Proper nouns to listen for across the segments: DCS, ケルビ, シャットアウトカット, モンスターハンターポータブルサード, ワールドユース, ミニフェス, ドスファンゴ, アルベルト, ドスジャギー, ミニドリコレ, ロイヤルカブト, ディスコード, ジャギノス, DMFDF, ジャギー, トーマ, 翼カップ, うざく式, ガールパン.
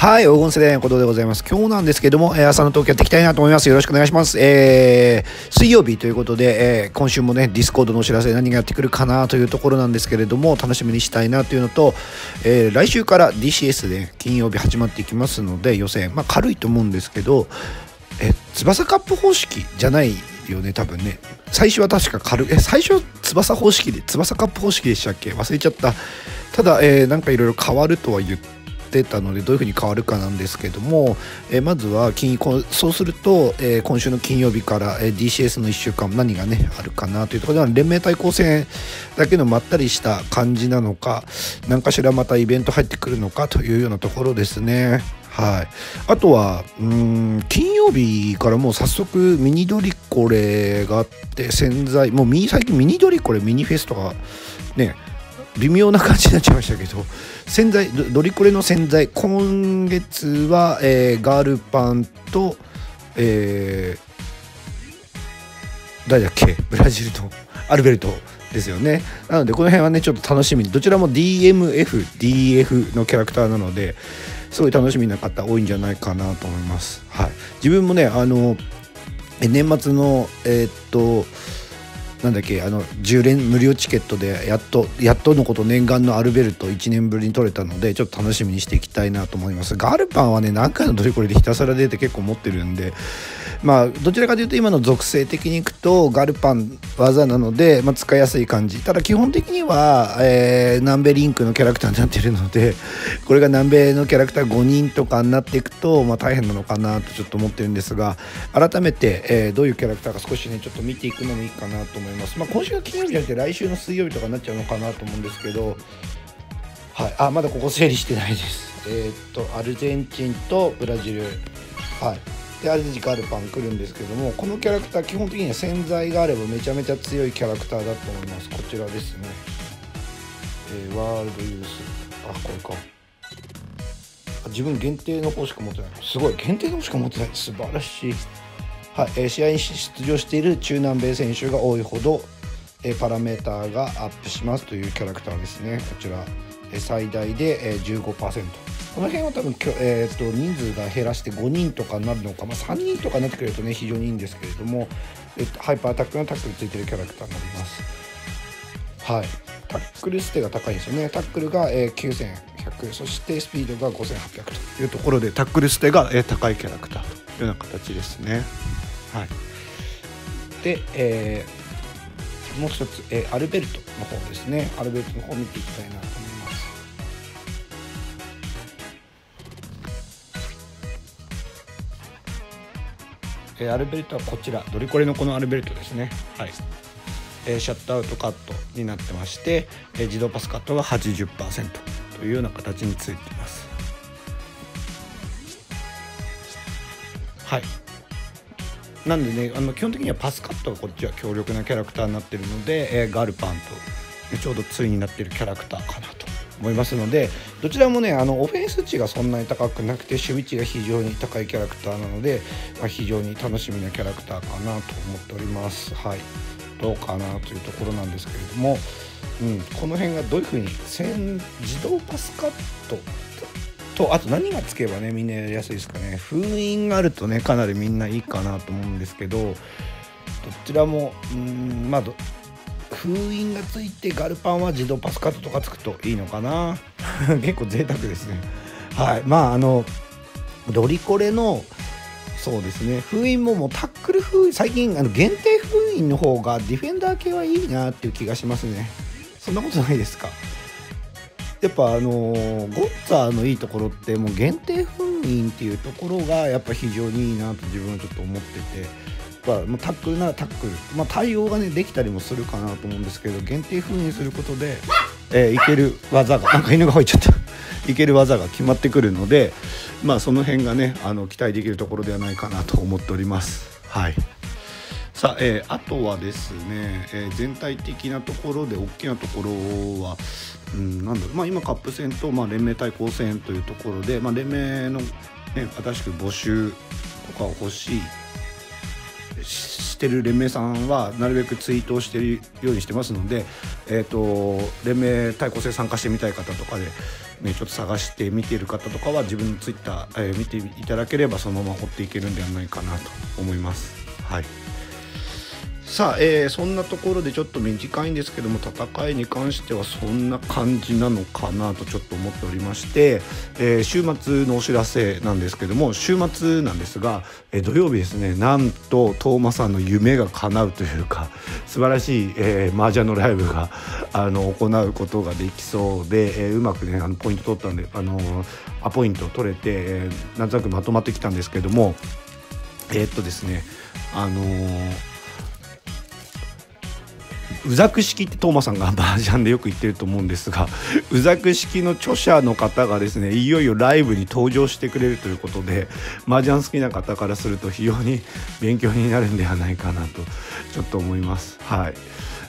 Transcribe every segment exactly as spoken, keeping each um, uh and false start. はい、黄金世代のことでございます。今日なんですけども、えー、朝の東京やっていきたいなと思います。よろしくお願いします。えー、水曜日ということで、えー、今週もね、ディスコードのお知らせ何がやってくるかなというところなんですけれども、楽しみにしたいなというのと、えー、来週から ディーシーエス で金曜日始まっていきますので、予選、まあ軽いと思うんですけど、えー、翼カップ方式じゃないよね、多分ね。最初は確か軽い、え、最初は翼方式で、翼カップ方式でしたっけ？忘れちゃった。ただ、えー、なんかいろいろ変わるとは言って、出たのでどういうふうに変わるかなんですけども、えー、まずは金そうすると、えー、今週の金曜日から、えー、ディーシーエス のいっしゅうかん何がねあるかなというところでは、連盟対抗戦だけのまったりした感じなのか、何かしらまたイベント入ってくるのかというようなところですね。はい、あとはうーん金曜日からもう早速ミニドリコレがあって、洗剤もうミニ最近ミニドリコレミニフェスとかね、微妙な感じになっちゃいましたけど、洗剤 ド, ドリコレの洗剤、今月は、えー、ガールパンと、えー、誰だっけ、ブラジルとアルベルトですよね。なのでこの辺はねちょっと楽しみに、どちらも ディーエムエフディーエフ のキャラクターなのですごい楽しみな方多いんじゃないかなと思います。はい、自分もねあの年末のえー、っとなんだっけ、あのじゅう連無料チケットでやっとやっとのこと念願のアルベルトいちねんぶりに取れたので、ちょっと楽しみにしていきたいなと思います。ガールパンはね何回のドリコレでひたすら出て結構持ってるんで、まあどちらかというと今の属性的にいくとガールパン技なので、まあ、使いやすい感じ。ただ基本的には、えー、南米リンクのキャラクターになってるので、これが南米のキャラクターごにんとかになっていくと、まあ、大変なのかなとちょっと思ってるんですが、改めて、えー、どういうキャラクターか少しねちょっと見ていくのもいいかなと思います。まあ今週が金曜日じゃなくて来週の水曜日とかになっちゃうのかなと思うんですけど、はい、あまだここ整理してないです。えー、っとアルゼンチンとブラジル、はい、でアルゼンチンガルパン来るんですけども、このキャラクター基本的には洗剤があればめちゃめちゃ強いキャラクターだと思います。こちらですね、えー、ワールドユース、あこれか、自分限定の方しか持ってない、すごい限定の方しか持ってない、素晴らしい。はい、えー、試合に出場している中南米選手が多いほど、えー、パラメーターがアップしますというキャラクターですね。こちら、えー、最大で、えー、じゅうごパーセント、 この辺は多分、えー、っと人数が減らしてごにんとかになるのか、まあ、さんにんとかになってくれるとね非常にいいんですけれども、えー、ハイパータックルのタックルついてるキャラクターになります。はい、タックル捨てが高いんですよね。タックルが、えー、きゅうせんひゃく、そしてスピードがごせんはっぴゃくというところで、タックル捨てが、えー、高いキャラクターというような形ですね。はい、で、えー、もう一つ、えー、アルベルトの方ですね。アルベルトの方を見ていきたいなと思います。えー、アルベルトはこちらドリコレのこのアルベルトですね。はい、えー、シャットアウトカットになってまして、えー、自動パスカットが はちじゅっパーセント というような形についています。はい、なんでね、あの基本的にはパスカットがこっちは強力なキャラクターになっているので、えー、ガルパンとちょうど対になっているキャラクターかなと思いますので、どちらもねあのオフェンス値がそんなに高くなくて守備値が非常に高いキャラクターなので、まあ、非常に楽しみなキャラクターかなと思っております。はい、どうかなというところなんですけれども、うん、この辺がどういうふうに自動パスカットと、あと何がつけばねみんなやりやすいですかね。封印があるとねかなりみんないいかなと思うんですけど、どちらもうーんまあ封印がついてガルパンは自動パスカットとかつくといいのかな結構贅沢ですね。はい、まああのドリコレのそうですね、封印ももうタックル封印、最近あの限定封印の方がディフェンダー系はいいなっていう気がしますね。そんなことないですか？やっぱあのー、ゴッツァーのいいところってもう限定封印っていうところがやっぱ非常にいいなと自分はちょっと思ってて、やっぱタックルならタックル、まあ、対応がねできたりもするかなと思うんですけど、限定封印することで、えー、いける技が、なんか犬が吠えちゃったいける技が決まってくるので、まあその辺がねあの期待できるところではないかなと思っております。はい、さあ、えー、あとはですね、えー、全体的なところで大きなところは、うん、なんだろう、まあ、今カップ戦と、まあ、連盟対抗戦というところで、まあ、連盟の、ね、新しく募集とかを欲しい し, してる連盟さんはなるべくツイートをしてるようにしてますので、えー、と連盟対抗戦参加してみたい方とかで、ね、ちょっと探して見ている方とかは自分のツイッター、えー、見ていただければそのまま追っていけるんではないかなと思います。はい、さあ、えー、そんなところでちょっと短いんですけども、戦いに関してはそんな感じなのかなとちょっと思っておりまして、えー、週末のお知らせなんですけども、週末なんですが、えー、土曜日ですね、なんと東馬さんの夢が叶うというか素晴らしい、えー、麻雀のライブがあの行うことができそうで、えー、うまくねあのポイント取ったんで、あのー、アポイントを取れて、えー、なんとなくまとまってきたんですけども、えー、っとですねあのーうざく式ってトーマさんが麻雀でよく言ってると思うんですが、うざく式の著者の方がですねいよいよライブに登場してくれるということで、麻雀好きな方からすると非常に勉強になるんではないかなとちょっと思います。はい、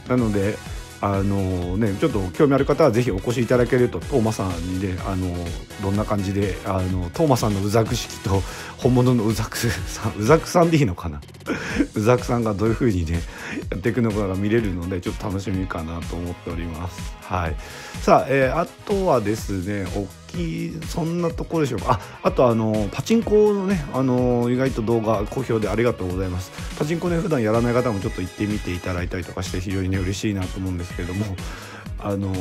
なのであのね、ちょっと興味ある方はぜひお越しいただけると、トーマさんであのどんな感じであのトーマさんのうざく式と本物のうざくさんうざくさんでいいのかなうざくさんがどういう風にねやっていくのかが見れるので、ちょっと楽しみかなと思っております。はい、さあ、えー、あとはですね、大きいそんなところでしょうか。ああとあのパチンコのねあの意外と動画好評でありがとうございます。パチンコね普段やらない方もちょっと行ってみていただいたりとかして非常にね嬉しいなと思うんですけども、あの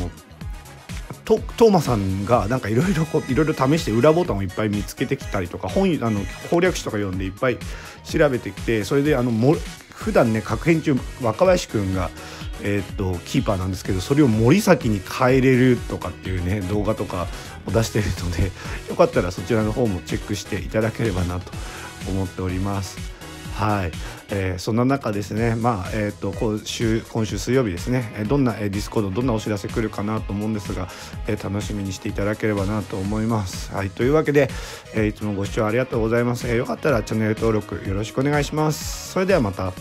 トーマさんがなんかいろいろいろいろ試して裏ボタンをいっぱい見つけてきたりとか、本あの攻略誌とか読んでいっぱい調べてきて、それであのも普段ね確変中若林くんが、えー、っとキーパーなんですけど、それを森崎に変えれるとかっていうね動画とかを出しているので、よかったらそちらの方もチェックしていただければなと思っております。はい、えー、そんな中ですね、まあえー、と今週今週水曜日ですね、どんな、えー、ディスコードどんなお知らせ来るかなと思うんですが、えー、楽しみにしていただければなと思います。はい、というわけで、えー、いつもご視聴ありがとうございます。えー、よかったらチャンネル登録よろしくお願いします。それではまた。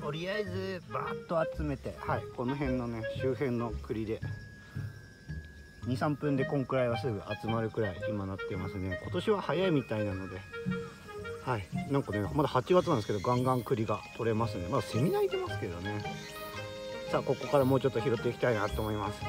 とりあえずバーッと集めて、はい、この辺のね周辺の栗でに、さんぷんでこんくらいはすぐ集まるくらい今なってますね。今年は早いみたいなので、はい、なんかねまだはちがつなんですけど、ガンガン栗が取れますね。まだセミ鳴いてますけどね。さあここからもうちょっと拾っていきたいなと思います。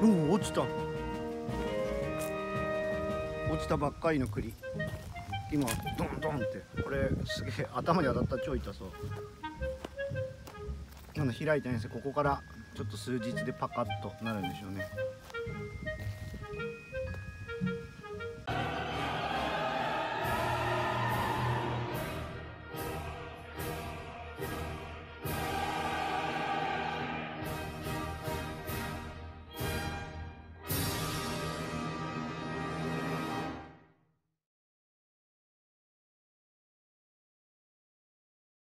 うん、落ちた落ちたばっかりの栗、今ドンドンって、これすげえ頭に当たった、超痛そう。まだ開いてないんですよ。ここからちょっと数日でパカッとなるんでしょうね。